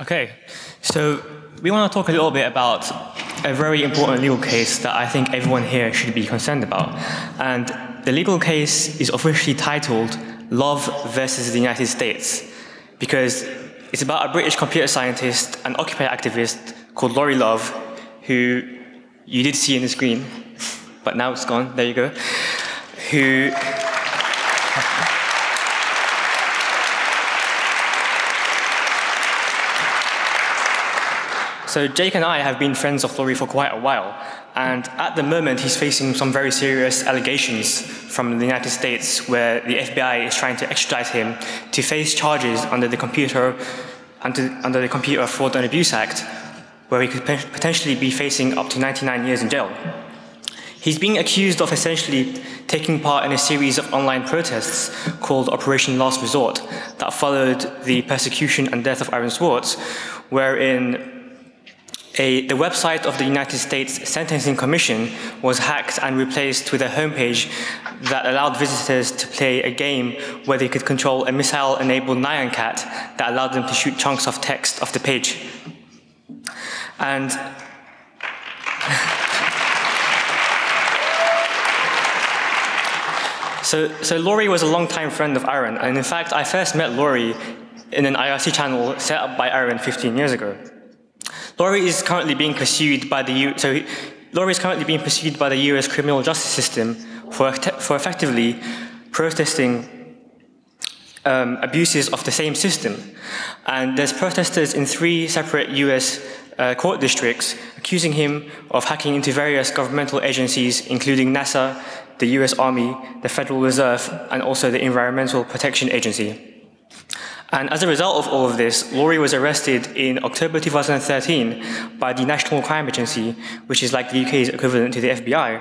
Okay, so we want to talk a little bit about a very important legal case that I think everyone here should be concerned about. And the legal case is officially titled Love versus the United States, because it's about a British computer scientist and Occupy activist called Lauri Love, who you did see in the screen, but now it's gone, there you go, who... So Jake and I have been friends of Lauri for quite a while, and at the moment he's facing some very serious allegations from the United States where the FBI is trying to extradite him to face charges under the Computer Fraud and Abuse Act, where he could potentially be facing up to 99 years in jail. He's being accused of essentially taking part in a series of online protests called Operation Last Resort that followed the persecution and death of Aaron Swartz, wherein the website of the United States Sentencing Commission was hacked and replaced with a homepage that allowed visitors to play a game where they could control a missile-enabled Nyan Cat that allowed them to shoot chunks of text off the page. And so Lauri was a long-time friend of Aaron, and in fact, I first met Lauri in an IRC channel set up by Aaron 15 years ago. Lauri is currently being pursued by the US criminal justice system for effectively protesting abuses of the same system. And there's protesters in 3 separate US court districts accusing him of hacking into various governmental agencies, including NASA, the US Army, the Federal Reserve, and also the Environmental Protection Agency. And as a result of all of this, Lauri was arrested in October 2013 by the National Crime Agency, which is like the UK's equivalent to the FBI.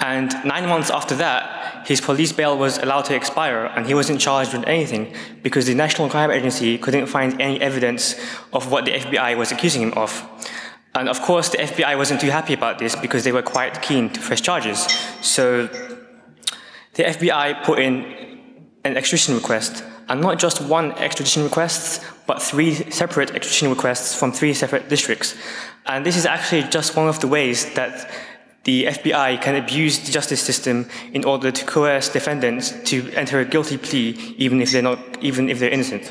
And 9 months after that, his police bail was allowed to expire and he wasn't charged with anything because the National Crime Agency couldn't find any evidence of what the FBI was accusing him of. And of course, the FBI wasn't too happy about this because they were quite keen to press charges. So the FBI put in an extradition request, and not just one extradition request, but 3 separate extradition requests from 3 separate districts. And this is actually just one of the ways that the FBI can abuse the justice system in order to coerce defendants to enter a guilty plea, even if they're innocent.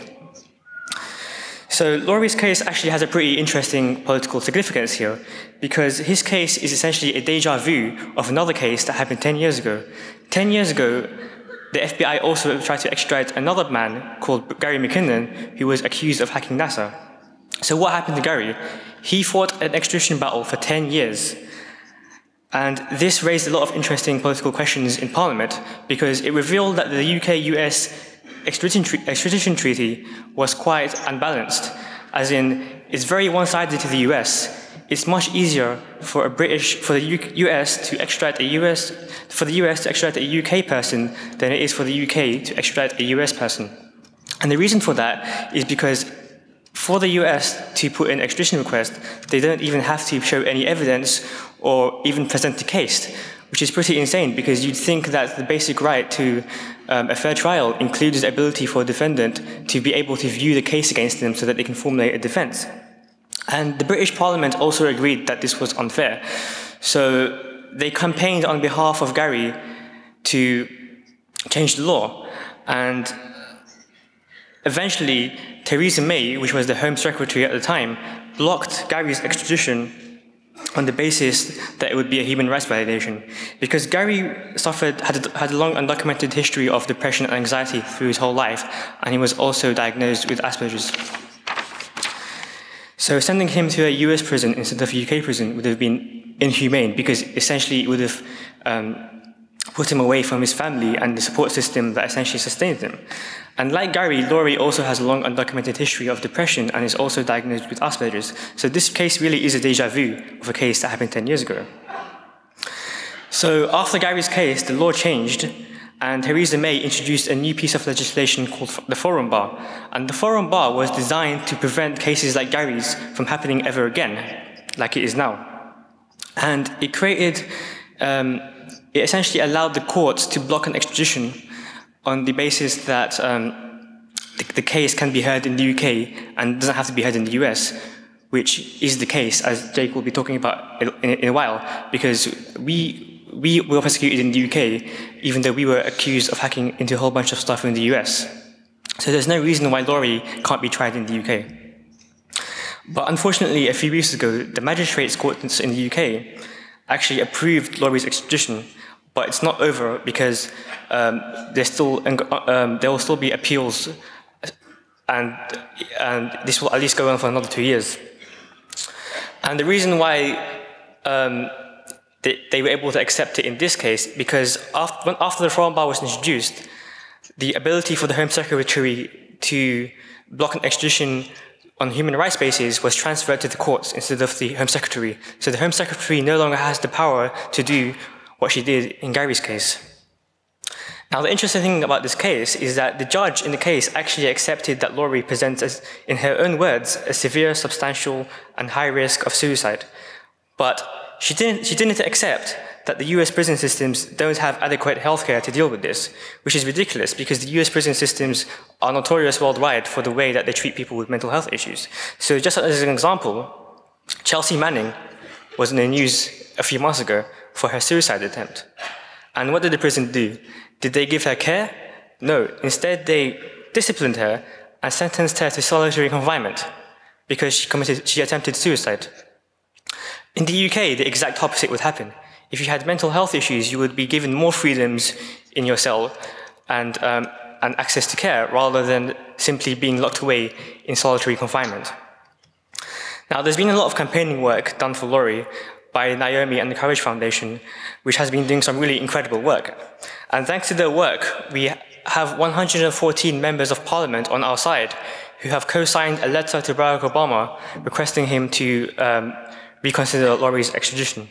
So Lauri's case actually has a pretty interesting political significance here, because his case is essentially a deja vu of another case that happened 10 years ago. 10 years ago, the FBI also tried to extradite another man called Gary McKinnon, who was accused of hacking NASA. So what happened to Gary? He fought an extradition battle for 10 years. And this raised a lot of interesting political questions in Parliament, because it revealed that the UK-US extradition treaty was quite unbalanced, as in, it's very one-sided to the US. It's much easier for the US to extradite a UK person than it is for the UK to extradite a US person. And the reason for that is because for the US to put in extradition request, they don't even have to show any evidence or even present the case, which is pretty insane because you'd think that the basic right to a fair trial includes the ability for a defendant to be able to view the case against them so that they can formulate a defense. And the British Parliament also agreed that this was unfair. So they campaigned on behalf of Gary to change the law. And eventually, Theresa May, which was the Home Secretary at the time, blocked Gary's extradition on the basis that it would be a human rights violation. Because Gary had a long undocumented history of depression and anxiety through his whole life, and he was also diagnosed with Asperger's. So sending him to a US prison instead of a UK prison would have been inhumane because essentially it would have put him away from his family and the support system that essentially sustained him. And like Gary, Lauri also has a long undocumented history of depression and is also diagnosed with Asperger's. So this case really is a deja vu of a case that happened 10 years ago. So after Gary's case, the law changed, and Theresa May introduced a new piece of legislation called the Forum Bar. And the Forum Bar was designed to prevent cases like Gary's from happening ever again, like it is now. And it created, it essentially allowed the courts to block an extradition on the basis that the case can be heard in the UK and doesn't have to be heard in the US, which is the case, as Jake will be talking about in a while, because we were prosecuted in the UK, even though we were accused of hacking into a whole bunch of stuff in the US. So there's no reason why Lauri can't be tried in the UK. But unfortunately, a few weeks ago, the Magistrates' Court in the UK actually approved Lauri's extradition, but it's not over because there will still be appeals, and this will at least go on for another 2 years. And the reason why they were able to accept it in this case, because after the Forum Bar was introduced, the ability for the Home Secretary to block an extradition on human rights basis was transferred to the courts instead of the Home Secretary. So the Home Secretary no longer has the power to do what she did in Gary's case. Now, the interesting thing about this case is that the judge in the case actually accepted that Lauri presents, as, in her own words, a severe, substantial, and high risk of suicide. But she didn't accept that the US prison systems don't have adequate healthcare to deal with this, which is ridiculous because the US prison systems are notorious worldwide for the way that they treat people with mental health issues. So just as an example, Chelsea Manning was in the news a few months ago for her suicide attempt. And what did the prison do? Did they give her care? No, instead they disciplined her and sentenced her to solitary confinement because she attempted suicide. In the UK, the exact opposite would happen. If you had mental health issues, you would be given more freedoms in your cell and access to care rather than simply being locked away in solitary confinement. Now, there's been a lot of campaigning work done for Lauri by Naomi and the Courage Foundation, which has been doing some really incredible work. And thanks to their work, we have 114 members of parliament on our side who have co-signed a letter to Barack Obama requesting him to reconsider Lauri's extradition.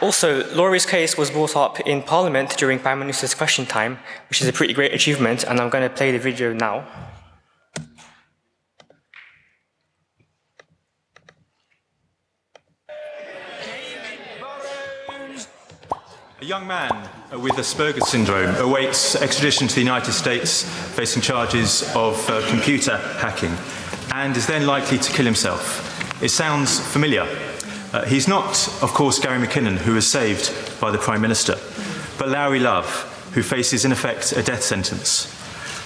Also, Lauri's case was brought up in Parliament during Prime Minister's question time, which is a pretty great achievement, and I'm going to play the video now. A young man with Asperger's syndrome awaits extradition to the United States, facing charges of computer hacking, and is then likely to kill himself. It sounds familiar. He's not, of course, Gary McKinnon, who was saved by the Prime Minister, but Lauri Love, who faces, in effect, a death sentence.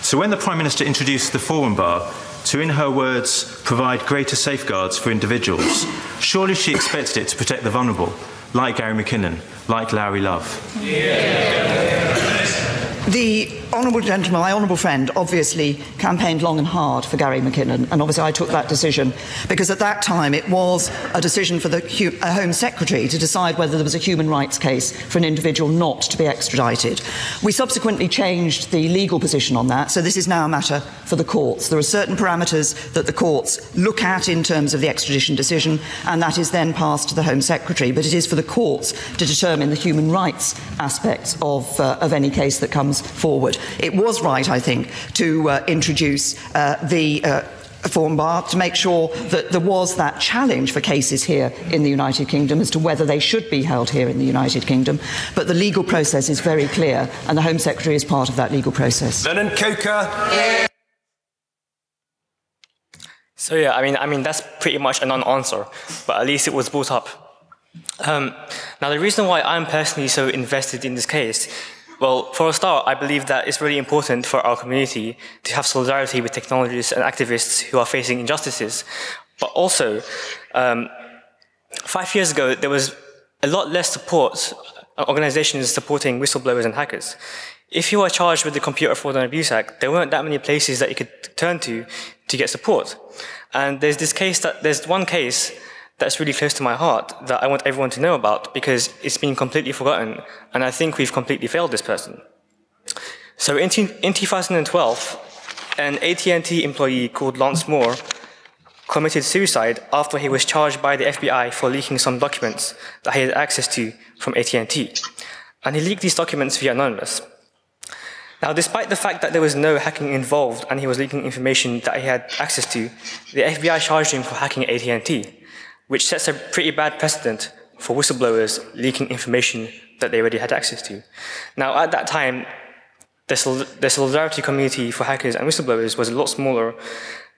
So when the Prime Minister introduced the Forum Bar to, in her words, provide greater safeguards for individuals, surely she expected it to protect the vulnerable, like Gary McKinnon, like Lauri Love. Yeah. The Honourable Gentleman, my honourable friend, obviously campaigned long and hard for Gary McKinnon, and obviously I took that decision because at that time it was a decision for the Home Secretary to decide whether there was a human rights case for an individual not to be extradited. We subsequently changed the legal position on that, so this is now a matter for the courts. There are certain parameters that the courts look at in terms of the extradition decision, and that is then passed to the Home Secretary, but it is for the courts to determine the human rights aspects of any case that comes forward. It was right, I think, to introduce the Forum Bar to make sure that there was that challenge for cases here in the United Kingdom as to whether they should be held here in the United Kingdom. But the legal process is very clear, and the Home Secretary is part of that legal process. Baroness Coker. So yeah, I mean that's pretty much a non-answer, but at least it was brought up. Now, the reason why I'm personally so invested in this case. Well, for a start, I believe that it's really important for our community to have solidarity with technologists and activists who are facing injustices. But also, 5 years ago, there was a lot less support, organizations supporting whistleblowers and hackers. If you were charged with the Computer Fraud and Abuse Act, there weren't that many places that you could turn to get support. And there's one case that's really close to my heart that I want everyone to know about because it's been completely forgotten and I think we've completely failed this person. So in 2012, an AT&T employee called Lance Moore committed suicide after he was charged by the FBI for leaking some documents that he had access to from AT&T. And he leaked these documents via anonymous. Now, despite the fact that there was no hacking involved and he was leaking information that he had access to, the FBI charged him for hacking AT&T, which sets a pretty bad precedent for whistleblowers leaking information that they already had access to. Now, at that time, the solidarity community for hackers and whistleblowers was a lot smaller.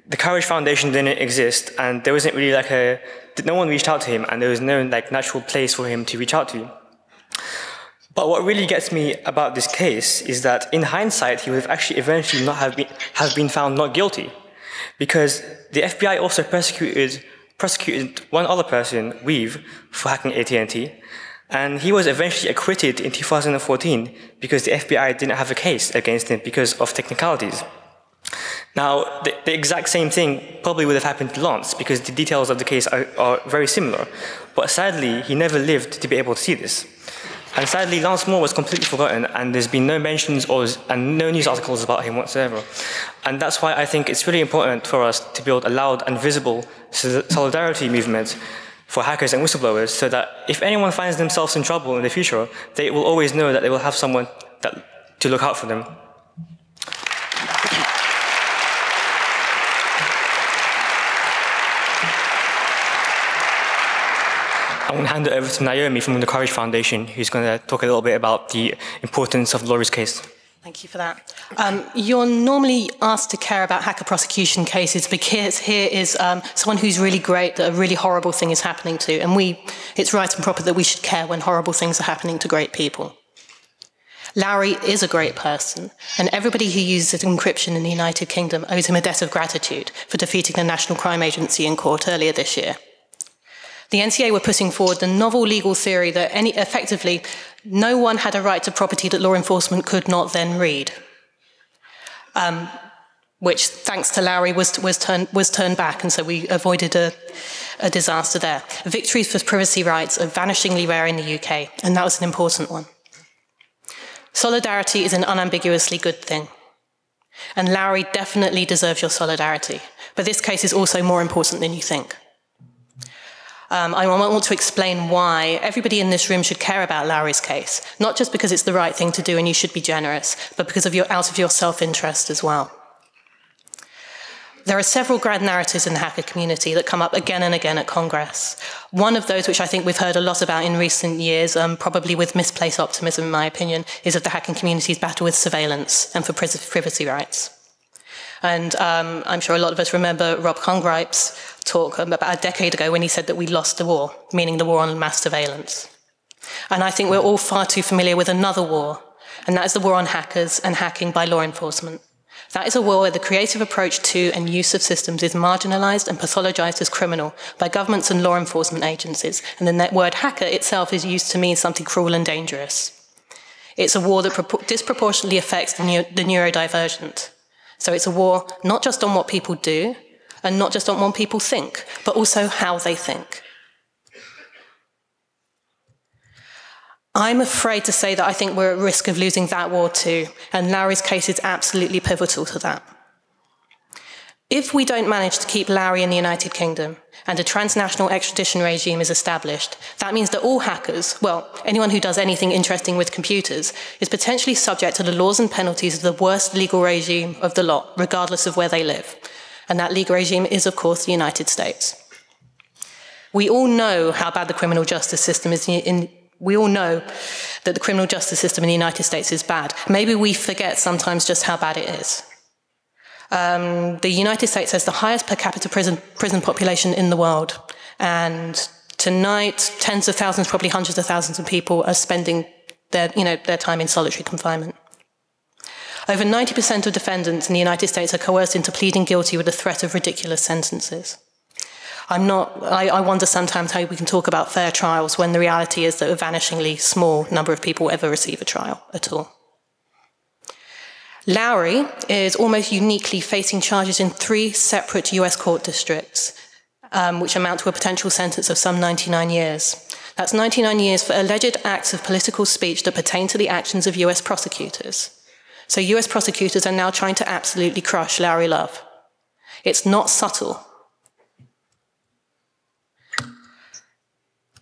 The Courage Foundation didn't exist, and there wasn't really like a, no one reached out to him, and there was no like natural place for him to reach out to. But what really gets me about this case is that in hindsight, he would have actually eventually not have been found not guilty, because the FBI also prosecuted one other person, Weev, for hacking AT&T, and he was eventually acquitted in 2014 because the FBI didn't have a case against him because of technicalities. Now, the exact same thing probably would have happened to Lance because the details of the case are very similar. But sadly, he never lived to be able to see this. And sadly, Lance Moore was completely forgotten, and there's been no mentions and no news articles about him whatsoever. And that's why I think it's really important for us to build a loud and visible solidarity movement for hackers and whistleblowers so that if anyone finds themselves in trouble in the future, they will always know that they will have someone to look out for them. I'm going to hand it over to Naomi from the Courage Foundation, who's going to talk a little bit about the importance of Lauri's case. Thank you for that. You're normally asked to care about hacker prosecution cases because here is someone who's really great that a really horrible thing is happening to, and it's right and proper that we should care when horrible things are happening to great people. Lauri is a great person, and everybody who uses encryption in the United Kingdom owes him a debt of gratitude for defeating the National Crime Agency in court earlier this year. The NCA were putting forward the novel legal theory that effectively no one had a right to property that law enforcement could not then read, which, thanks to Lauri, was turned back, and so we avoided a disaster there. Victories for privacy rights are vanishingly rare in the UK, and that was an important one. Solidarity is an unambiguously good thing, and Lauri definitely deserves your solidarity, but this case is also more important than you think. I want to explain why everybody in this room should care about Lauri's case, not just because it's the right thing to do and you should be generous, but because of out of your self-interest as well. There are several grand narratives in the hacker community that come up again and again at Congress. One of those, which I think we've heard a lot about in recent years, probably with misplaced optimism in my opinion, is of the hacking community's battle with surveillance and for privacy rights. And I'm sure a lot of us remember Rob Congrip's talk about a decade ago when he said that we lost the war, meaning the war on mass surveillance. And I think we're all far too familiar with another war, and that is the war on hackers and hacking by law enforcement. That is a war where the creative approach to and use of systems is marginalized and pathologized as criminal by governments and law enforcement agencies, and the word hacker itself is used to mean something cruel and dangerous. It's a war that disproportionately affects the neurodivergent. So it's a war not just on what people do and not just on what people think, but also how they think. I'm afraid to say that I think we're at risk of losing that war too, and Lauri's case is absolutely pivotal to that. If we don't manage to keep Lauri in the United Kingdom and a transnational extradition regime is established, that means that all hackers, well, anyone who does anything interesting with computers, is potentially subject to the laws and penalties of the worst legal regime of the lot, regardless of where they live. And that legal regime is, of course, the United States. We all know how bad the criminal justice system is we all know that the criminal justice system in the United States is bad. Maybe we forget sometimes just how bad it is. The United States has the highest per capita prison population in the world. And tonight, tens of thousands, probably hundreds of thousands of people are spending their time in solitary confinement. Over 90% of defendants in the United States are coerced into pleading guilty with the threat of ridiculous sentences. I wonder sometimes how we can talk about fair trials when the reality is that a vanishingly small number of people ever receive a trial at all. Lauri is almost uniquely facing charges in 3 separate US court districts, which amount to a potential sentence of some 99 years. That's 99 years for alleged acts of political speech that pertain to the actions of US prosecutors. So US prosecutors are now trying to absolutely crush Lauri Love. It's not subtle.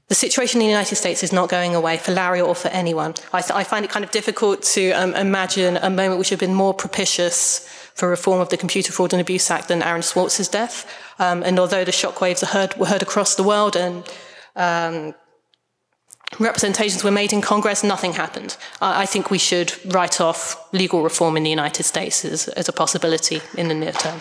The situation in the United States is not going away for Lauri or for anyone. I find it kind of difficult to imagine a moment which would have been more propitious for reform of the Computer Fraud and Abuse Act than Aaron Swartz's death. And although the shockwaves were heard across the world, and representations were made in Congress, nothing happened. I think we should write off legal reform in the United States as a possibility in the near term.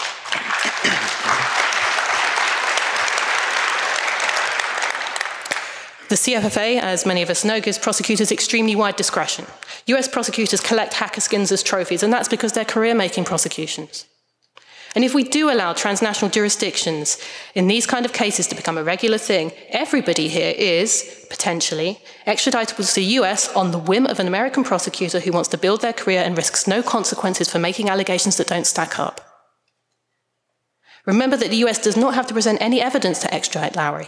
The CFFA, as many of us know, gives prosecutors extremely wide discretion. US prosecutors collect hacker skins as trophies, and that's because they're career-making prosecutions. And if we do allow transnational jurisdictions in these kind of cases to become a regular thing, everybody here is, potentially, extraditable to the US on the whim of an American prosecutor who wants to build their career and risks no consequences for making allegations that don't stack up. Remember that the US does not have to present any evidence to extradite Lauri.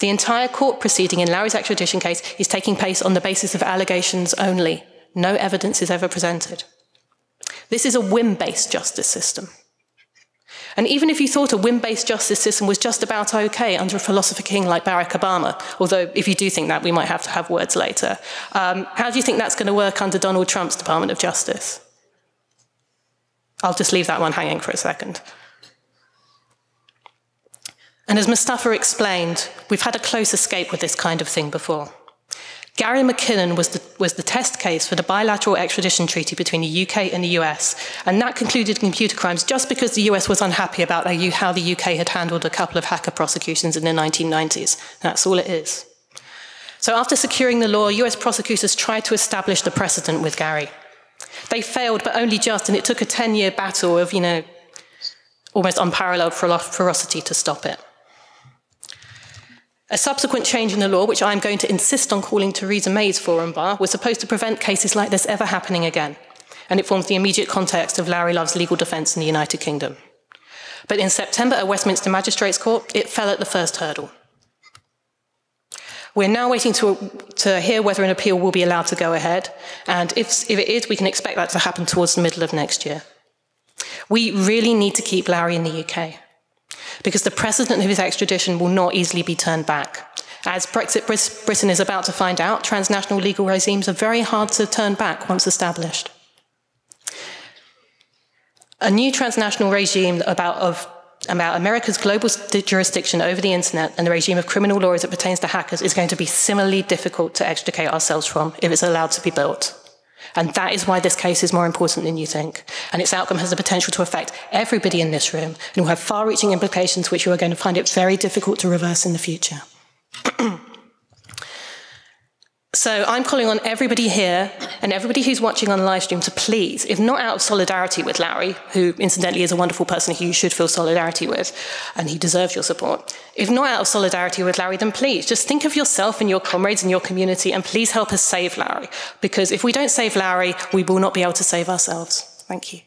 The entire court proceeding in Lauri's extradition case is taking place on the basis of allegations only. No evidence is ever presented. This is a whim-based justice system. And even if you thought a whim-based justice system was just about okay under a philosopher king like Barack Obama, although if you do think that, we might have to have words later, how do you think that's going to work under Donald Trump's Department of Justice? I'll just leave that one hanging for a second. And as Mustafa explained, we've had a close escape with this kind of thing before. Gary McKinnon was the test case for the bilateral extradition treaty between the UK and the US, and that concluded computer crimes just because the US was unhappy about how the UK had handled a couple of hacker prosecutions in the 1990s. That's all it is. So after securing the law, US prosecutors tried to establish the precedent with Gary. They failed, but only just, and it took a 10-year battle of, you know, almost unparalleled ferocity to stop it. A subsequent change in the law, which I'm going to insist on calling Theresa May's Forum Bar, was supposed to prevent cases like this ever happening again, and it forms the immediate context of Lauri Love's legal defence in the United Kingdom. But in September at Westminster Magistrates' Court, it fell at the first hurdle. We're now waiting to hear whether an appeal will be allowed to go ahead, and if it is, we can expect that to happen towards the middle of next year. We really need to keep Lauri in the UK, because the precedent of his extradition will not easily be turned back. As Brexit Britain is about to find out, transnational legal regimes are very hard to turn back once established. A new transnational regime about America's global jurisdiction over the internet and the regime of criminal law as it pertains to hackers is going to be similarly difficult to extricate ourselves from if it's allowed to be built. And that is why this case is more important than you think. And its outcome has the potential to affect everybody in this room and will have far-reaching implications which you are going to find it very difficult to reverse in the future. So I'm calling on everybody here and everybody who's watching on live stream to please, if not out of solidarity with Lauri, who incidentally is a wonderful person who you should feel solidarity with, and he deserves your support, if not out of solidarity with Lauri, then please just think of yourself and your comrades and your community, and please help us save Lauri. Because if we don't save Lauri, we will not be able to save ourselves. Thank you.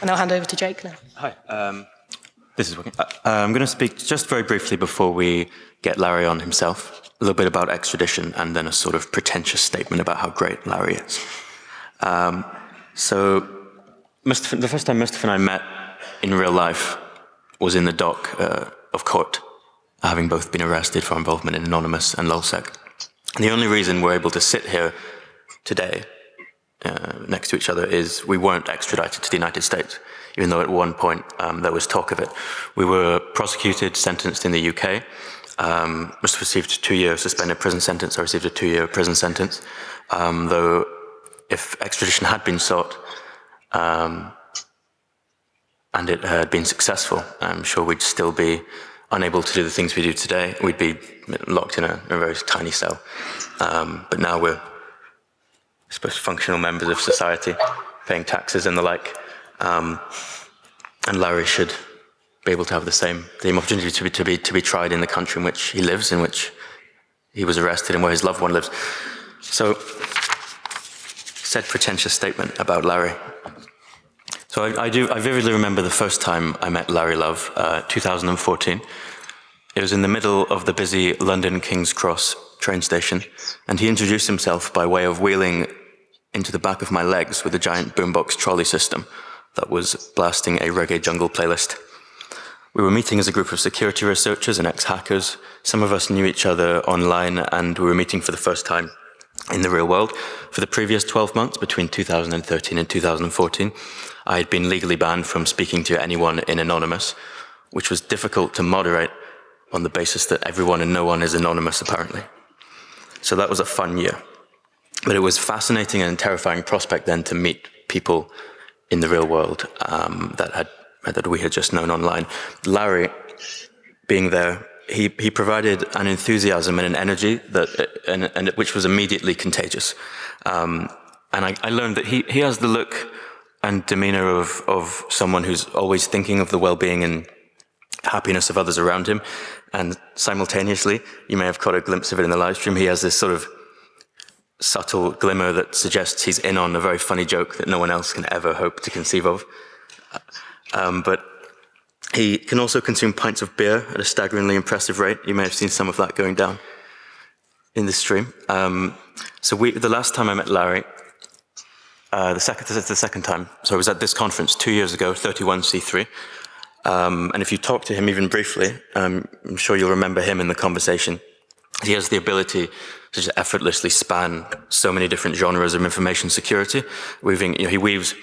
And I'll hand over to Jake now. Hi. This is working. I'm going to speak just very briefly before we get Lauri on himself, a little bit about extradition and then a sort of pretentious statement about how great Lauri is. The first time Mustafa and I met in real life was in the dock of court, having both been arrested for involvement in Anonymous and LulzSec. And the only reason we're able to sit here today next to each other is we weren't extradited to the United States, even though at one point there was talk of it. We were prosecuted, sentenced in the UK, must received a 2-year suspended prison sentence. I received a 2-year prison sentence, though if extradition had been sought and it had been successful, I'm sure we'd still be unable to do the things we do today. We'd be locked in a very tiny cell, but now we're supposed functional members of society, paying taxes and the like, and Lauri should be able to have the same opportunity to be tried in the country in which he lives, in which he was arrested, and where his loved one lives. So, said pretentious statement about Lauri. So I vividly remember the first time I met Lauri Love, 2014. It was in the middle of the busy London King's Cross train station, and he introduced himself by way of wheeling into the back of my legs with a giant boombox trolley system that was blasting a reggae jungle playlist. We were meeting as a group of security researchers and ex-hackers. Some of us knew each other online, and we were meeting for the first time in the real world. For the previous 12 months, between 2013 and 2014, I had been legally banned from speaking to anyone in Anonymous, which was difficult to moderate on the basis that everyone and no one is anonymous, apparently. So that was a fun year. But it was fascinating and terrifying prospect then to meet people in the real world that we had just known online. Lauri, being there, he provided an enthusiasm and an energy that, and which was immediately contagious. And I learned that he has the look and demeanor of someone who's always thinking of the well-being and happiness of others around him. And simultaneously, you may have caught a glimpse of it in the live stream, he has this sort of subtle glimmer that suggests he's in on a very funny joke that no one else can ever hope to conceive of. But he can also consume pints of beer at a staggeringly impressive rate. You may have seen some of that going down in the stream. The last time I met Lauri, the second time, so I was at this conference 2 years ago, 31C3. And if you talk to him even briefly, I'm sure you'll remember him in the conversation. He has the ability to just effortlessly span so many different genres of information security. He weaves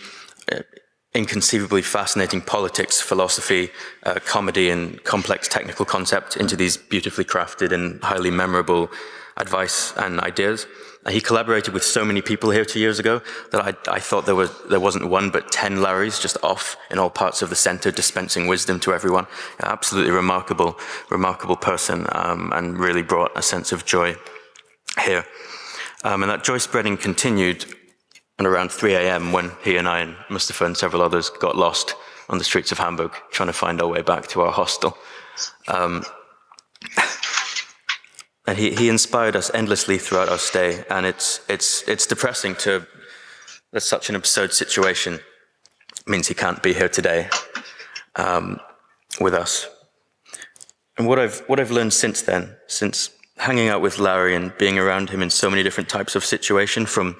inconceivably fascinating politics, philosophy, comedy, and complex technical concept into these beautifully crafted and highly memorable advice and ideas. And he collaborated with so many people here 2 years ago that I thought there wasn't one but 10 Lauris just off in all parts of the center dispensing wisdom to everyone. An absolutely remarkable person, and really brought a sense of joy here. And that joy spreading continued, and around 3 AM when he and I and Mustafa and several others got lost on the streets of Hamburg trying to find our way back to our hostel. And he inspired us endlessly throughout our stay, and it's depressing that such an absurd situation means he can't be here today with us. And what I've learned since then, since hanging out with Lauri and being around him in so many different types of situation, from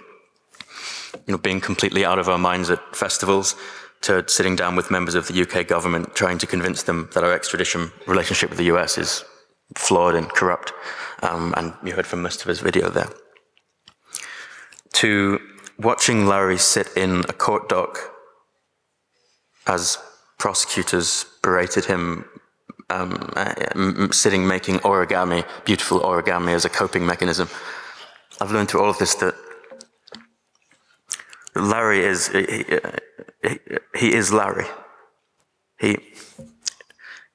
being completely out of our minds at festivals to sitting down with members of the UK government trying to convince them that our extradition relationship with the US is flawed and corrupt, and you heard from Mustafa's video there, to watching Lauri sit in a court dock as prosecutors berated him, sitting making origami, beautiful origami as a coping mechanism. I've learned through all of this that Lauri is, he is Lauri. He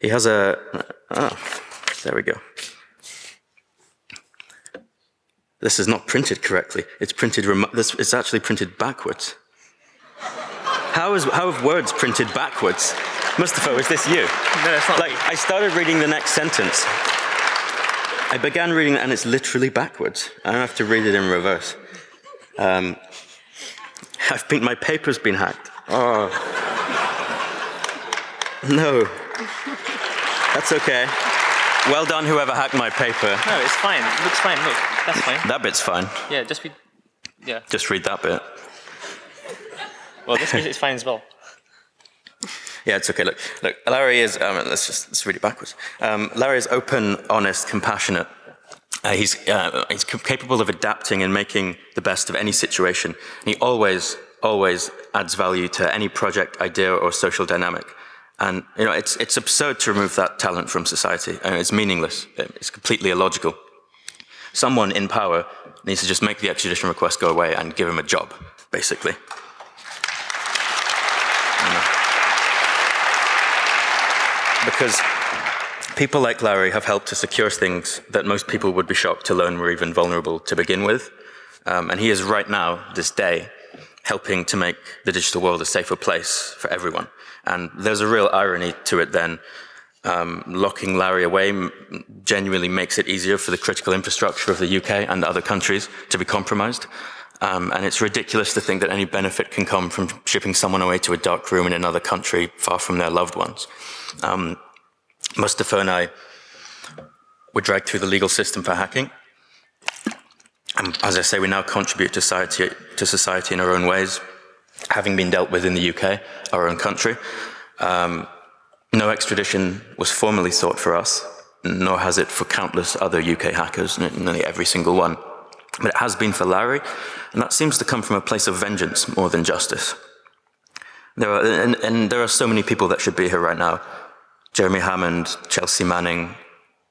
has a, there we go. This is not printed correctly. It's actually printed backwards. How have words printed backwards? Mustafa, is this you? No, it's not. Like, I started reading the next sentence. I began reading and it's literally backwards. I don't have to read it in reverse. My paper's been hacked. Oh. No. That's okay. Well done, whoever hacked my paper. No, it's fine. It looks fine. Look, that's fine. That bit's fine. Yeah, just read that bit. Well, this bit is fine as well. Yeah, it's okay. Look. Lauri is. Let's read it backwards. Lauri is open, honest, compassionate. He's capable of adapting and making the best of any situation. And he always adds value to any project, idea, or social dynamic. And it's absurd to remove that talent from society. It's meaningless. It's completely illogical. Someone in power needs to just make the extradition request go away and give him a job, basically. Because people like Lauri have helped to secure things that most people would be shocked to learn were even vulnerable to begin with. And he is right now, this day, helping to make the digital world a safer place for everyone. And there's a real irony to it then. Locking Lauri away genuinely makes it easier for the critical infrastructure of the UK and other countries to be compromised. And it's ridiculous to think that any benefit can come from shipping someone away to a dark room in another country far from their loved ones. Mustafa and I were dragged through the legal system for hacking. And as I say, we now contribute to society in our own ways, having been dealt with in the UK, our own country. No extradition was formally sought for us, nor has it for countless other UK hackers, nearly every single one. but it has been for Lauri, and that seems to come from a place of vengeance more than justice. There are so many people that should be here right now. Jeremy Hammond, Chelsea Manning,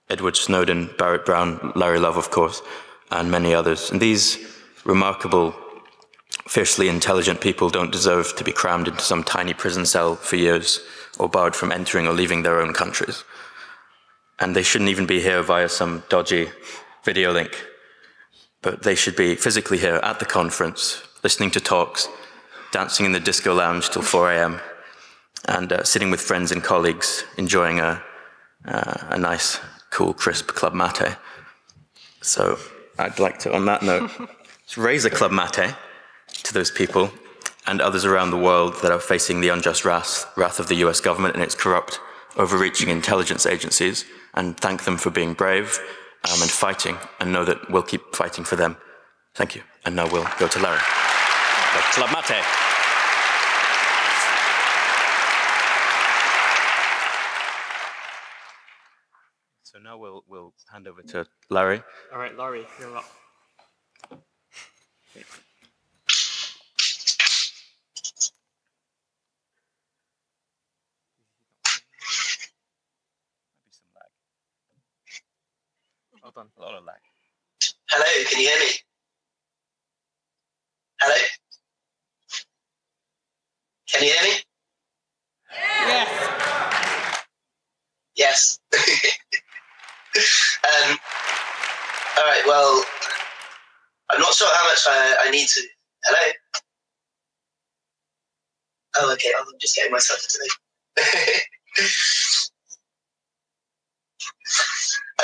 Edward Snowden, Barrett Brown, Lauri Love, of course, and many others. And these remarkable, fiercely intelligent people don't deserve to be crammed into some tiny prison cell for years or barred from entering or leaving their own countries. And they shouldn't even be here via some dodgy video link, but they should be physically here at the conference, listening to talks, dancing in the disco lounge till 4 a.m., and sitting with friends and colleagues, enjoying a nice, cool, crisp Club Mate. So I'd like to, on that note, raise a Club Mate to those people and others around the world that are facing the unjust wrath of the US government and its corrupt, overreaching intelligence agencies, and thank them for being brave and fighting, and know that we'll keep fighting for them. Thank you. And now we'll go to Lauri. Club Mate. So now we'll hand over to Lauri. All right, Lauri, you're up. Hold on, a lot of lag. Hello, can you hear me? Hello? Can you hear me? Yes. Yes. All right, well, I'm not sure how much I need to. Hello? Oh, okay, I'm just getting myself today.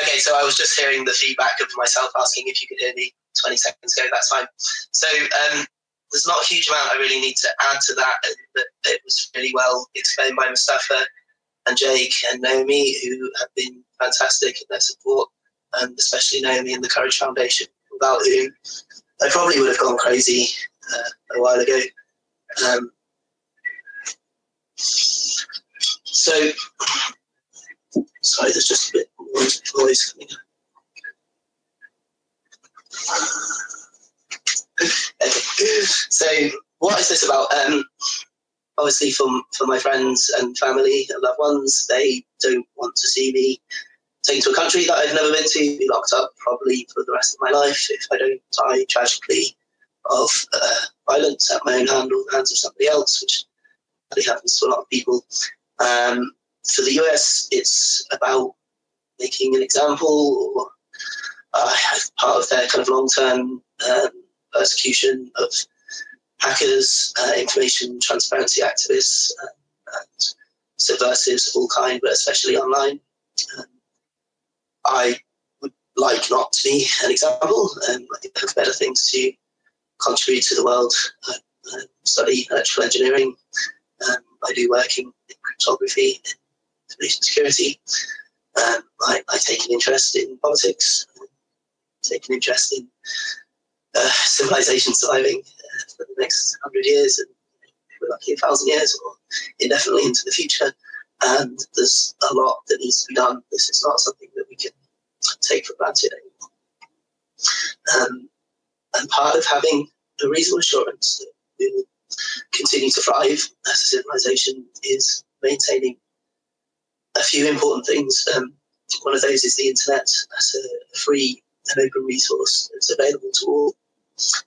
Okay, so I was just hearing the feedback of myself asking if you could hear me 20 seconds ago, that's fine. So there's not a huge amount I really need to add to that. It was really well explained by Mustafa and Jake and Naomi, who have been fantastic in their support, and especially Naomi and the Courage Foundation, without whom I probably would have gone crazy a while ago. Sorry, there's just a bit more noise coming up. Okay. So what is this about? Obviously for my friends and family and loved ones, they don't want to see me taken to a country that I've never been to, be locked up probably for the rest of my life if I don't die tragically of violence at my own hand or the hands of somebody else, which really happens to a lot of people. For the US, it's about making an example, or as part of their kind of long-term persecution of hackers, information transparency activists, and subversives of all kinds, but especially online. I would like not to be an example. I think I have better things to contribute to the world. I study electrical engineering. I do work in cryptography and information security. I take an interest in politics, take an interest in civilization surviving for the next 100 years, and if we're lucky, 1,000 years or indefinitely into the future. And there's a lot that needs to be done. This is not something that we can take for granted anymore. And part of having a reasonable assurance that we will continue to thrive as a civilization is maintaining a few important things. One of those is the internet as a free and open resource that's available to all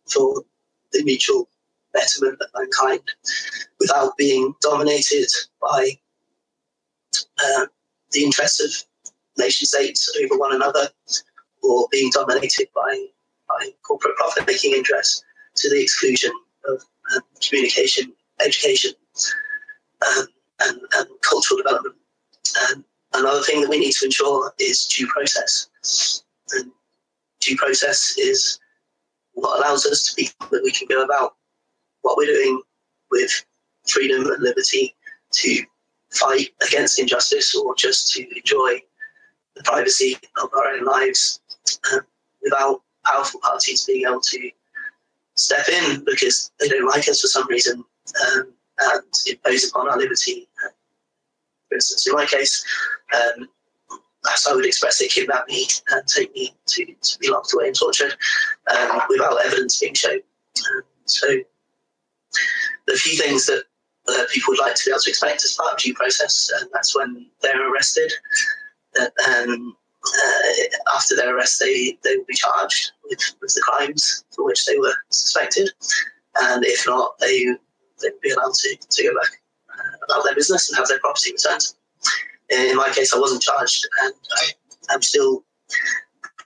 for the mutual betterment of mankind, without being dominated by the interests of nation states over one another, or being dominated by corporate profit-making interests to the exclusion of communication, education, and cultural development. Another thing that we need to ensure is due process. And due process is what allows us to be that we can go about what we're doing with freedom and liberty to fight against injustice, or just to enjoy the privacy of our own lives without powerful parties being able to step in because they don't like us for some reason and impose upon our liberty. For instance, in my case, as I would expect, they kidnapped me and take me to be locked away and tortured without evidence being shown. So the few things that people would like to be able to expect as part of due process, and that's when they're arrested. After their arrest, they will be charged with the crimes for which they were suspected, and if not, they would be allowed to go back about their business and have their property returned. In my case, I wasn't charged, and I'm still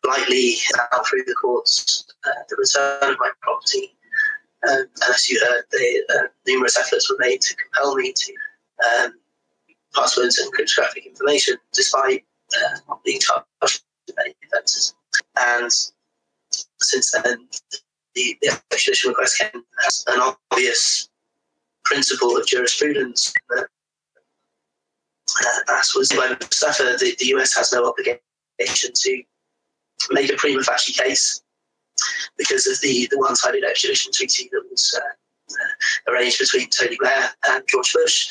lightly out through the courts the return of my property. And as you heard, numerous efforts were made to compel me to passwords and cryptographic information, despite not being charged with any offences. And since then, the extradition request came as an obvious principle of jurisprudence. As was by Mustafa, the US has no obligation to make a prima facie case because of the one-sided extradition treaty that was arranged between Tony Blair and George Bush,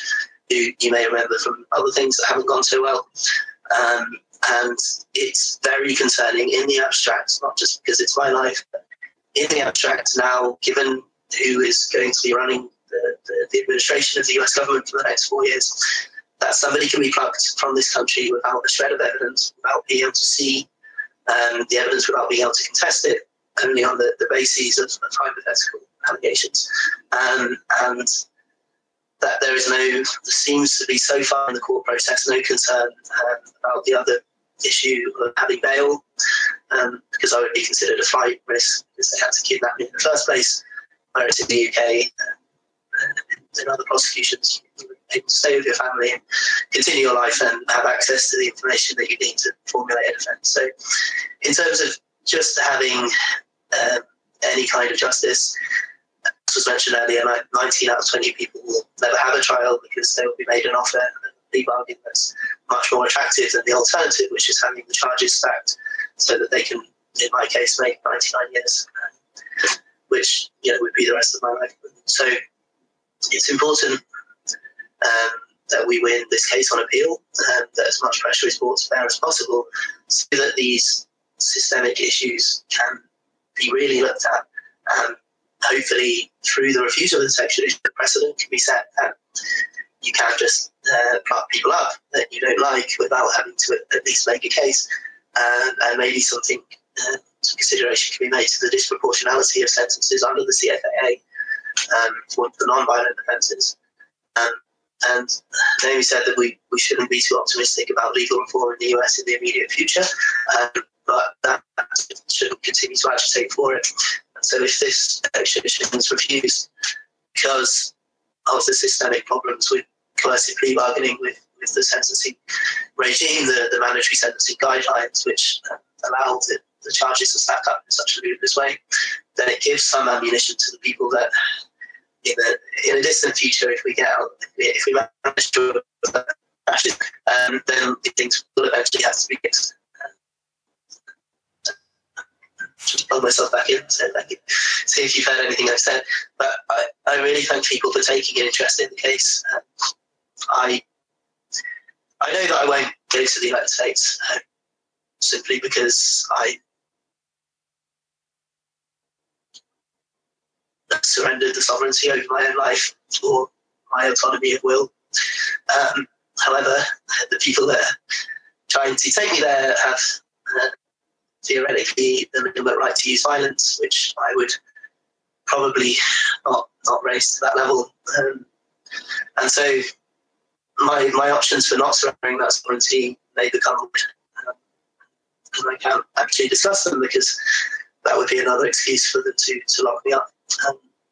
who you may remember from other things that haven't gone so well. And it's very concerning in the abstract, not just because it's my life, but in the abstract now, given who is going to be running the administration of the US government for the next 4 years, that somebody can be plucked from this country without a shred of evidence, without being able to see the evidence, without being able to contest it, only on the basis of hypothetical allegations. And that there is there seems to be so far in the court process, no concern about the other issue of having bail, because I would be considered a flight risk because they had to kidnap me in the first place, whereas in the UK in other prosecutions, you would be able to stay with your family and continue your life and have access to the information that you need to formulate a defence. So in terms of just having any kind of justice, as was mentioned earlier, 19 out of 20 people will never have a trial because they will be made an offer and a plea bargain that's much more attractive than the alternative, which is having the charges stacked so that they can, in my case, make 99 years, which, you know, would be the rest of my life. So it's important that we win this case on appeal, that as much pressure is brought to bear as possible so that these systemic issues can be really looked at. Hopefully, through the refusal of this extradition, the precedent can be set that you can't just pluck people up that you don't like without having to at least make a case, and maybe some consideration can be made to the disproportionality of sentences under the CFAA for the non-violent offences. And Naomi said that we shouldn't be too optimistic about legal reform in the US in the immediate future, but that shouldn't continue to agitate for it. And so if this extradition is refused because of the systemic problems with coercive plea bargaining, with the sentencing regime, the mandatory sentencing guidelines, which allow the charges to stack up in such a ludicrous way, then it gives some ammunition to the people that in a distant future, if we get out, if we manage to then things will eventually have to be fixed. Just plug myself back in, so I can see if you've heard anything I've said. But I really thank people for taking an interest in the case. I know that I won't go to the United States simply because I surrendered the sovereignty over my own life or my autonomy of will. However, the people that are trying to take me there have theoretically the legitimate right to use violence, which I would probably not raise to that level. And so my options for not surrendering that sovereignty may become and I can't actually discuss them because that would be another excuse for them to lock me up.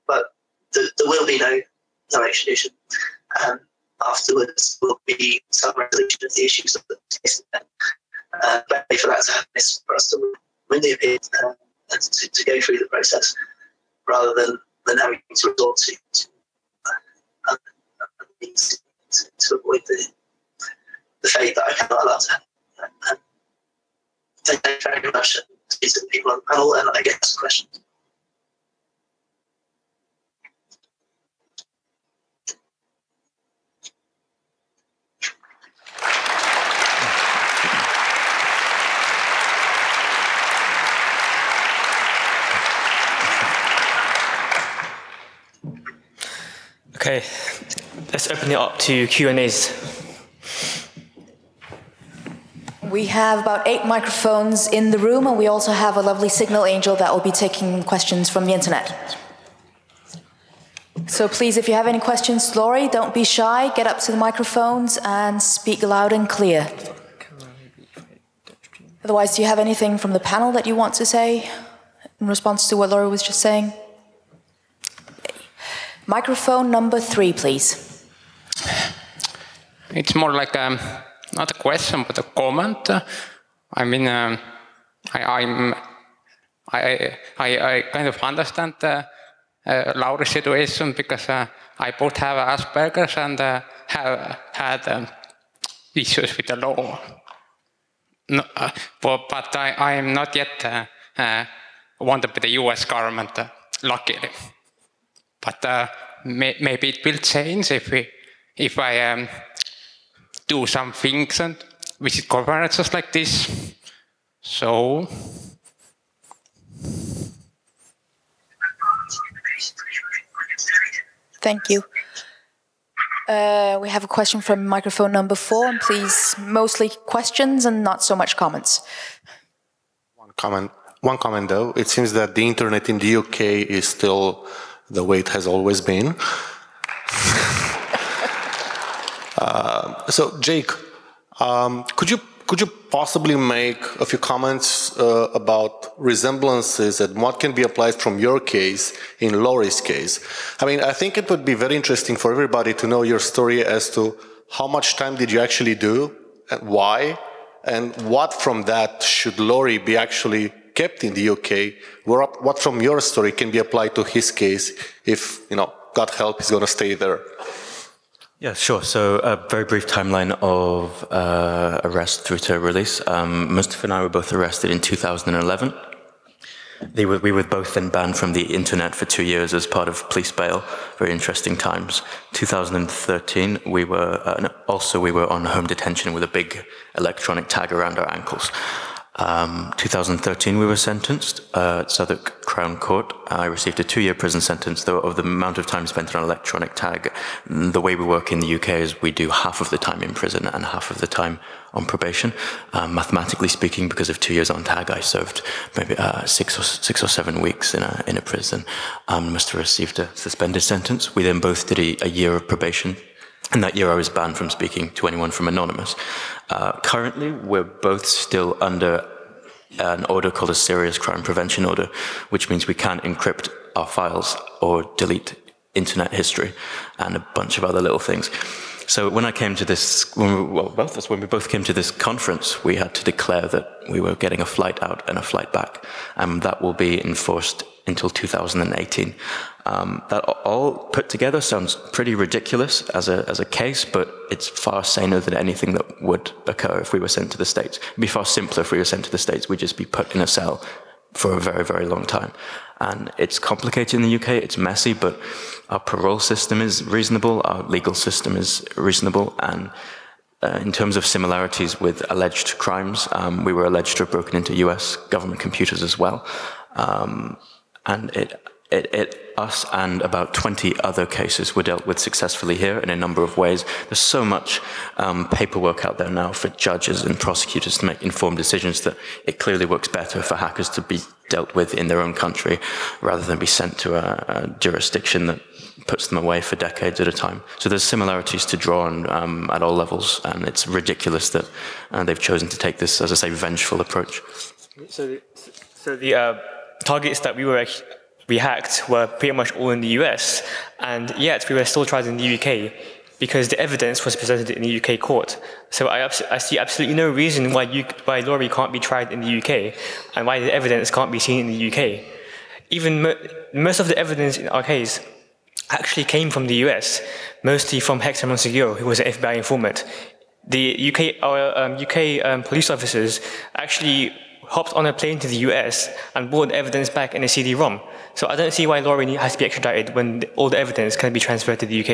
But there will be no extradition. Afterwards, there will be some resolution of the issues of the case. But for that to happen is for us to win the appeal and to go through the process rather than having to resort to means to avoid the fate that I cannot allow to happen. Thank you very much to the people on the panel, and I get some questions. Okay, let's open it up to Q&As. We have about 8 microphones in the room, and we also have a lovely signal angel that will be taking questions from the internet. So please, if you have any questions, Lauri, don't be shy. Get up to the microphones and speak loud and clear. Otherwise, do you have anything from the panel that you want to say in response to what Lauri was just saying? Microphone number 3, please. It's more like a... not a question, but a comment. I mean, I kind of understand Lauri's situation because I both have Asperger's and have had issues with the law. No, but I am not yet wanted by the U.S. government, luckily. But maybe it will change if I do some things and visit conferences like this. So, thank you. We have a question from microphone number 4, and please, mostly questions and not so much comments. One comment though. It seems that the internet in the UK is still the way it has always been. So, Jake, could you possibly make a few comments about resemblances and what can be applied from your case in Lauri's case? I mean, I think it would be very interesting for everybody to know your story as to how much time did you actually do, and why, and what from that should Lauri be actually kept in the UK? What from your story can be applied to his case if, you know, God help, he's going to stay there? Yeah, sure. So a very brief timeline of arrest through to release. Mustafa and I were both arrested in 2011. We were both then banned from the internet for 2 years as part of police bail. Very interesting times. 2013, we were also on home detention with a big electronic tag around our ankles. 2013, we were sentenced at Southwark Crown Court. I received a 2-year prison sentence, though, of the amount of time spent on electronic tag. The way we work in the UK is we do half of the time in prison and half of the time on probation. Mathematically speaking, because of 2 years on tag, I served maybe 6 or 7 weeks in a prison. Must have received a suspended sentence. We then both did a year of probation. And that year I was banned from speaking to anyone from Anonymous. Currently, we're both still under an order called a serious crime prevention order, which means we can't encrypt our files or delete internet history and a bunch of other little things. So when I came to this, when we both came to this conference, we had to declare that we were getting a flight out and a flight back, and that will be enforced until 2018. That all put together sounds pretty ridiculous as a case, but it's far saner than anything that would occur if we were sent to the States. It'd be far simpler if we were sent to the States. We'd just be put in a cell for a very, very long time. And it's complicated in the UK, it's messy, but our parole system is reasonable, our legal system is reasonable, and in terms of similarities with alleged crimes, we were alleged to have broken into US government computers as well. And us and about 20 other cases were dealt with successfully here in a number of ways. There's so much paperwork out there now for judges and prosecutors to make informed decisions that it clearly works better for hackers to be dealt with in their own country rather than be sent to a jurisdiction that puts them away for decades at a time. So there's similarities to draw on at all levels, and it's ridiculous that they've chosen to take this, as I say, vengeful approach. So the targets that we hacked were pretty much all in the US, and yet we were still tried in the UK because the evidence was presented in the UK court. So I see absolutely no reason why Lauri can't be tried in the UK and why the evidence can't be seen in the UK. Even most of the evidence in our case actually came from the US, mostly from Hector Monsegur, who was an FBI informant. The UK, our UK police officers actually hopped on a plane to the US and brought the evidence back in a CD-ROM. So I don't see why Lauri has to be extradited when all the evidence can be transferred to the UK.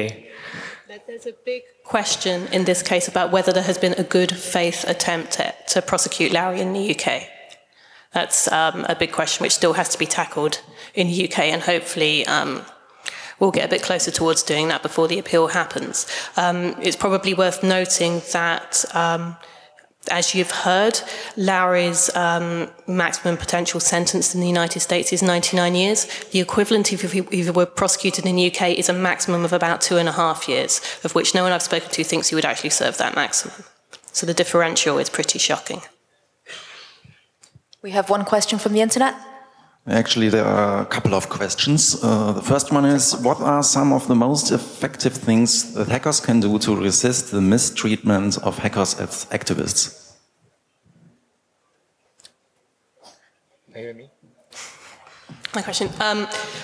There's a big question in this case about whether there has been a good faith attempt to prosecute Lauri in the UK. That's a big question which still has to be tackled in the UK, and hopefully we'll get a bit closer towards doing that before the appeal happens. It's probably worth noting that, as you've heard, Lauri's maximum potential sentence in the United States is 99 years. The equivalent, if he were prosecuted in the UK, is a maximum of about 2.5 years, of which no one I've spoken to thinks he would actually serve that maximum. So the differential is pretty shocking. We have one question from the internet. Actually, there are a couple of questions. The first one is, what are some of the most effective things that hackers can do to resist the mistreatment of hackers as activists? Naomi? My question.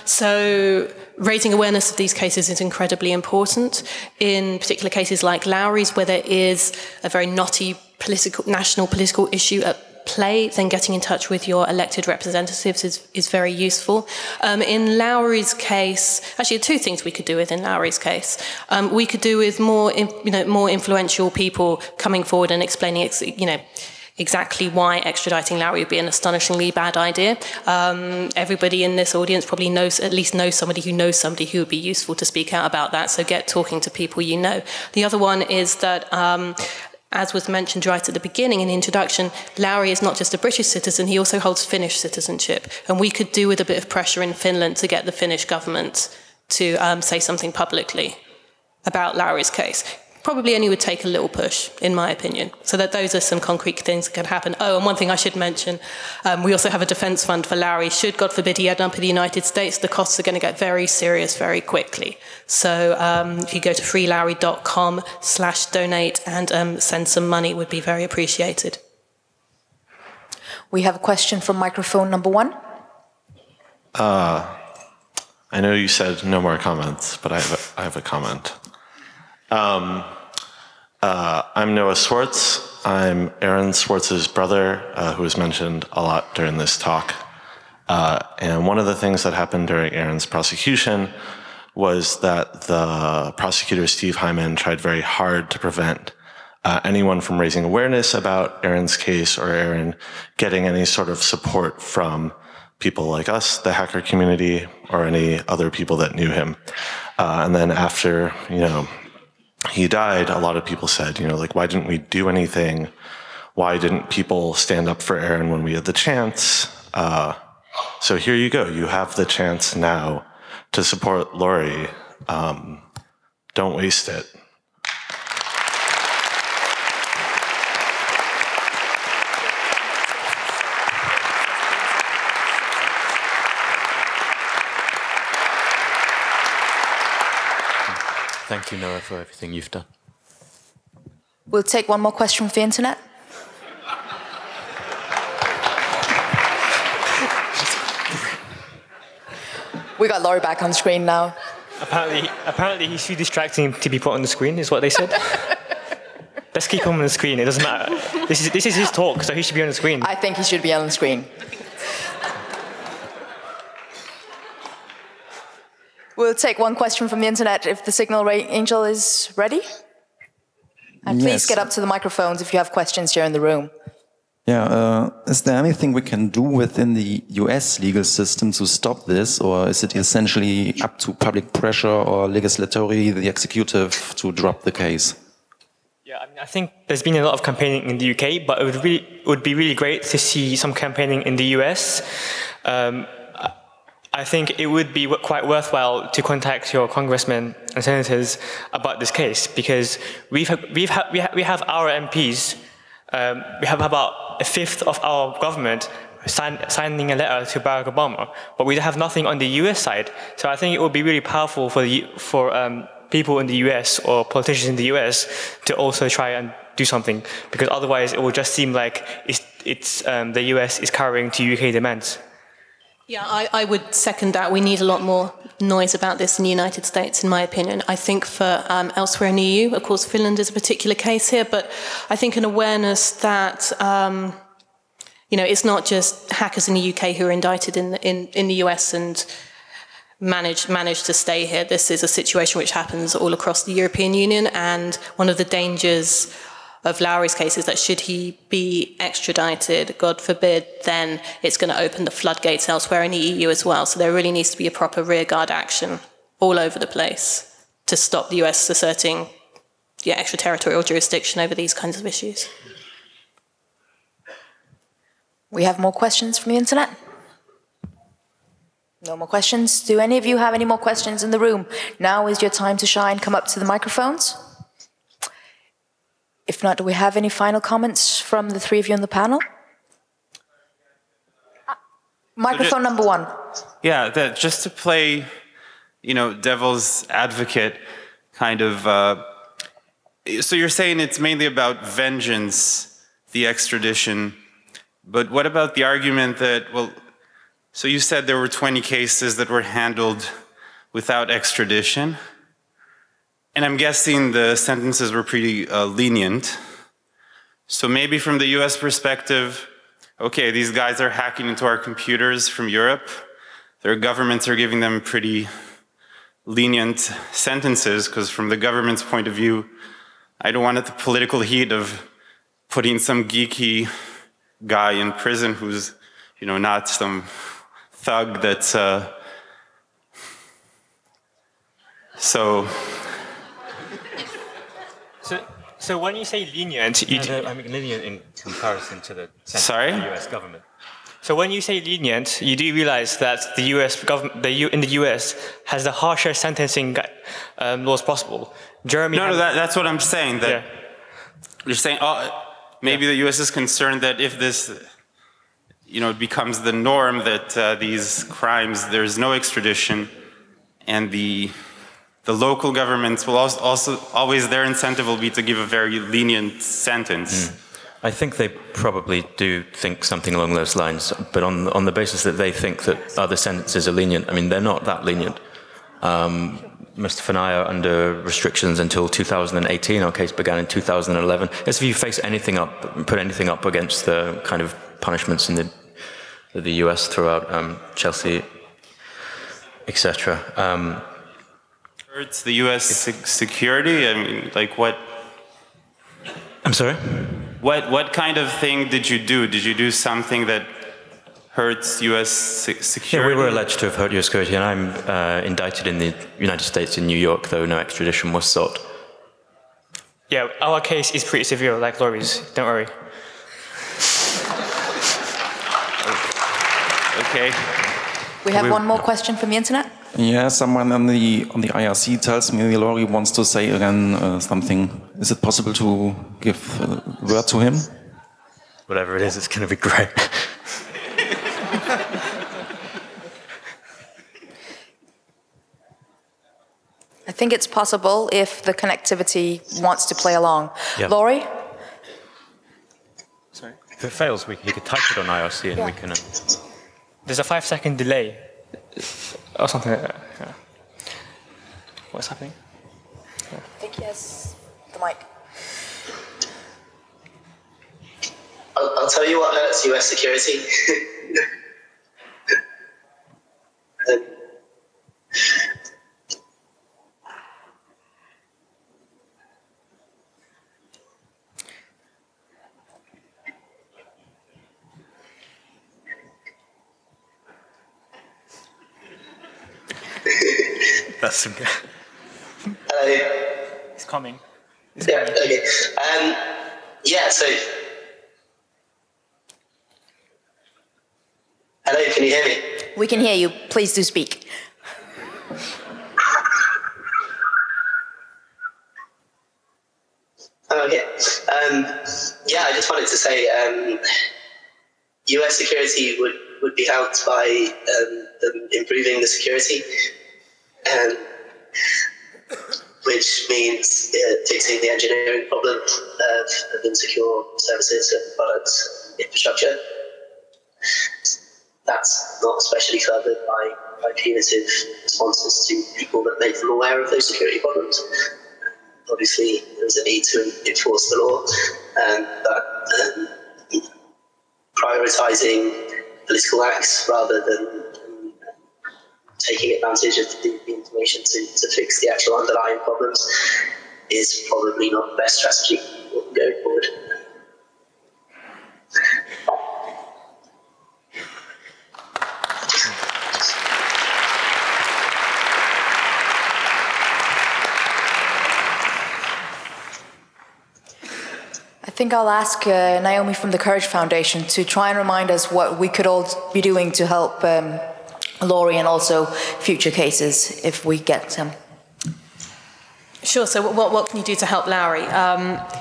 So raising awareness of these cases is incredibly important. In particular cases like Lauri's, where there is a very knotty political, national political issue at play, then getting in touch with your elected representatives is very useful. In Lauri's case, actually, two things we could do with in Lauri's case. We could do with more influential people coming forward and explaining, exactly why extraditing Lauri would be an astonishingly bad idea. Everybody in this audience probably at least knows somebody who knows somebody who would be useful to speak out about that, so get talking to people you know. The other one is that, as was mentioned right at the beginning in the introduction, Lauri is not just a British citizen, he also holds Finnish citizenship. And we could do with a bit of pressure in Finland to get the Finnish government to say something publicly about Lauri's case. Probably only would take a little push, in my opinion. So that those are some concrete things that can happen. Oh, and one thing I should mention, we also have a defence fund for Lauri. Should, God forbid, he end up in the United States, the costs are going to get very serious very quickly. So if you go to freelauri.com/donate and send some money, would be very appreciated. We have a question from microphone number one. I know you said no more comments, but I have a comment. I'm Noah Swartz. I'm Aaron Swartz's brother, who was mentioned a lot during this talk. And one of the things that happened during Aaron's prosecution was that the prosecutor, Steve Hyman, tried very hard to prevent anyone from raising awareness about Aaron's case or Aaron getting any sort of support from people like us, the hacker community, or any other people that knew him. And then after, he died, a lot of people said, why didn't we do anything? Why didn't people stand up for Aaron when we had the chance? So here you go. You have the chance now to support Lauri. Don't waste it. Thank you, Noah, for everything you've done. We'll take one more question from the internet. We got Lauri back on screen now. Apparently he's too distracting to be put on the screen, is what they said. Let's keep him on the screen. It doesn't matter. This is his talk, so he should be on the screen. I think he should be on the screen. We'll take one question from the internet if the signal angel is ready. And please get up to the microphones if you have questions here in the room. Yeah, is there anything we can do within the US legal system to stop this, or is it essentially up to public pressure or the executive to drop the case? Yeah, I think there's been a lot of campaigning in the UK, but it would be really great to see some campaigning in the US. I think it would be quite worthwhile to contact your congressmen and senators about this case, because we have our MPs, we have about a fifth of our government signing a letter to Barack Obama, but we have nothing on the US side. So I think it would be really powerful for people in the US or politicians in the US to also try and do something, because otherwise it will just seem like the US is cowering to UK demands. Yeah, I would second that. We need a lot more noise about this in the United States, in my opinion. I think for elsewhere in the EU, of course, Finland is a particular case here, but I think an awareness that, it's not just hackers in the UK who are indicted in the US and manage to stay here. This is a situation which happens all across the European Union, and one of the dangers of Lauri's case is that should he be extradited, God forbid, then it's going to open the floodgates elsewhere in the EU as well. So there really needs to be a proper rearguard action all over the place to stop the US asserting extraterritorial jurisdiction over these kinds of issues. We have more questions from the internet? No more questions. Do any of you have any more questions in the room? Now is your time to shine. Come up to the microphones. If not, do we have any final comments from the three of you on the panel? Microphone number one. Yeah, just to play, devil's advocate, kind of. So you're saying it's mainly about vengeance, the extradition. But what about the argument that, well, so you said there were 20 cases that were handled without extradition. And I'm guessing the sentences were pretty lenient. So maybe from the US perspective, okay, these guys are hacking into our computers from Europe. Their governments are giving them pretty lenient sentences, because from the government's point of view, I don't want the political heat of putting some geeky guy in prison who's, not some thug that's, So when you say lenient, I mean lenient in comparison to the U.S. government. So when you say lenient, you do realize that the U.S. government, in the U.S. has the harsher sentencing laws possible. That's what I'm saying. You're saying, oh, maybe the U.S. is concerned that if this, becomes the norm that these crimes, there's no extradition, and the local governments will also always, their incentive will be to give a very lenient sentence. I think they probably do think something along those lines, but on the basis that they think that other sentences are lenient. I mean, they're not that lenient. Mustafa and I are under restrictions until 2018. Our case began in 2011. It's if you face anything up, put anything up against the kind of punishments in the US throughout Chelsea, etc. It's the U.S. security? I mean, like what? I'm sorry? What kind of thing did you do? Did you do something that hurts U.S. security? Yeah, we were alleged to have hurt U.S. security, and I'm indicted in the United States in New York, though no extradition was sought. Yeah, our case is pretty severe, like Lauri's. Don't worry. Okay. We have one more question from the internet. Yeah, someone on the IRC tells me Lauri wants to say again something. Is it possible to give a word to him? Whatever it is, it's going to be great. I think it's possible if the connectivity wants to play along. Yeah. Lauri? Sorry. If it fails, he could type it on IRC and we can... There's a 5-second delay. Or something like that. Yeah. What's happening? Yeah. I think he has the mic. I'll tell you what hurts US security. That's some good. Hello. It's coming. Okay. So... Hello, can you hear me? We can hear you. Please do speak. Okay. I just wanted to say US security would be helped by improving the security. Which means fixing the engineering problem of insecure services and products infrastructure. That's not especially furthered by punitive responses to people that make them aware of those security problems. Obviously, there's a need to enforce the law, but prioritising political acts rather than taking advantage of the information to fix the actual underlying problems is probably not the best strategy going forward. I think I'll ask Naomi from the Courage Foundation to try and remind us what we could all be doing to help Lauri and also future cases if we get them. Sure, so what can you do to help Lauri?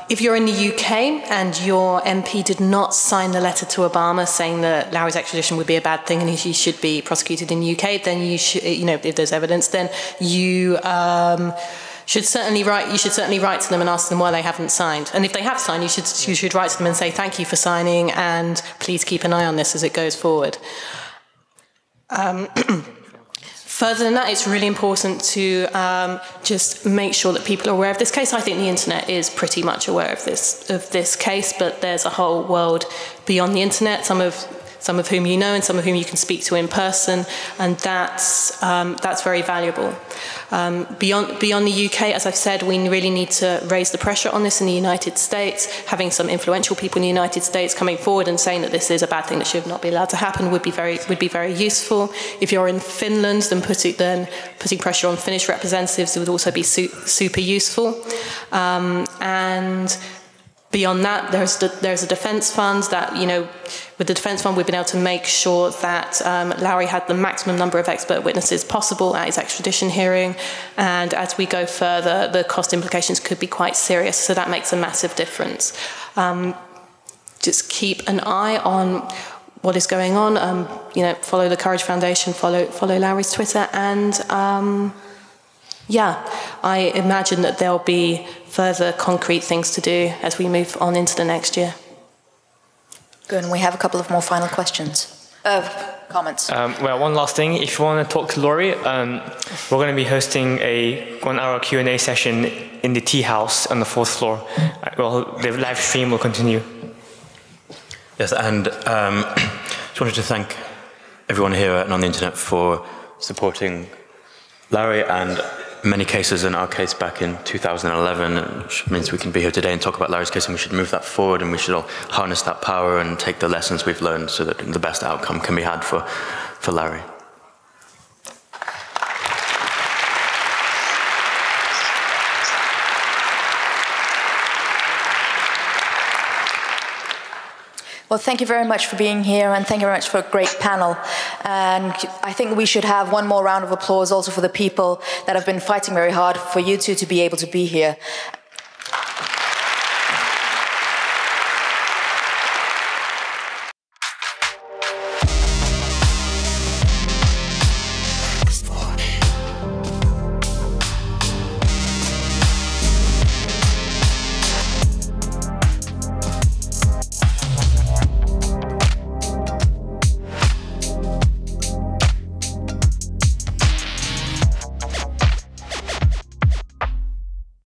If you're in the UK and your MP did not sign the letter to Obama saying that Lauri's extradition would be a bad thing and he should be prosecuted in the UK, then you should, you know, if there's evidence, then you should certainly write to them and ask them why they haven't signed. And if they have signed, you should write to them and say, thank you for signing and please keep an eye on this as it goes forward. Further than that, it's really important to just make sure that people are aware of this case. I think the internet is pretty much aware of this case, but there's a whole world beyond the internet, some of whom you know and some of whom you can speak to in person, and that's very valuable. Beyond the UK, as I've said, we really need to raise the pressure on this in the United States. Having some influential people in the United States coming forward and saying that this is a bad thing that should not be allowed to happen would be very useful. If you're in Finland, then putting pressure on Finnish representatives would also be super useful. And beyond that, there's a defence fund that, you know, with the defence fund we've been able to make sure that Lauri had the maximum number of expert witnesses possible at his extradition hearing, and as we go further, the cost implications could be quite serious, so that makes a massive difference. Just keep an eye on what is going on, you know, follow the Courage Foundation, follow Lauri's Twitter, and yeah, I imagine that there'll be further concrete things to do as we move on into the next year. Good, and we have a couple of more final questions, comments. Well, one last thing, if you want to talk to Lauri, we're going to be hosting a 1-hour Q&A session in the tea house on the 4th floor. Well, the live stream will continue. Yes, and just wanted to thank everyone here and on the internet for supporting Lauri and many cases in our case back in 2011, which means we can be here today and talk about Lauri's case, and we should move that forward, and we should all harness that power and take the lessons we've learned so that the best outcome can be had for Lauri. Well, thank you very much for being here, and thank you very much for a great panel. And I think we should have one more round of applause also for the people that have been fighting very hard for you two to be able to be here.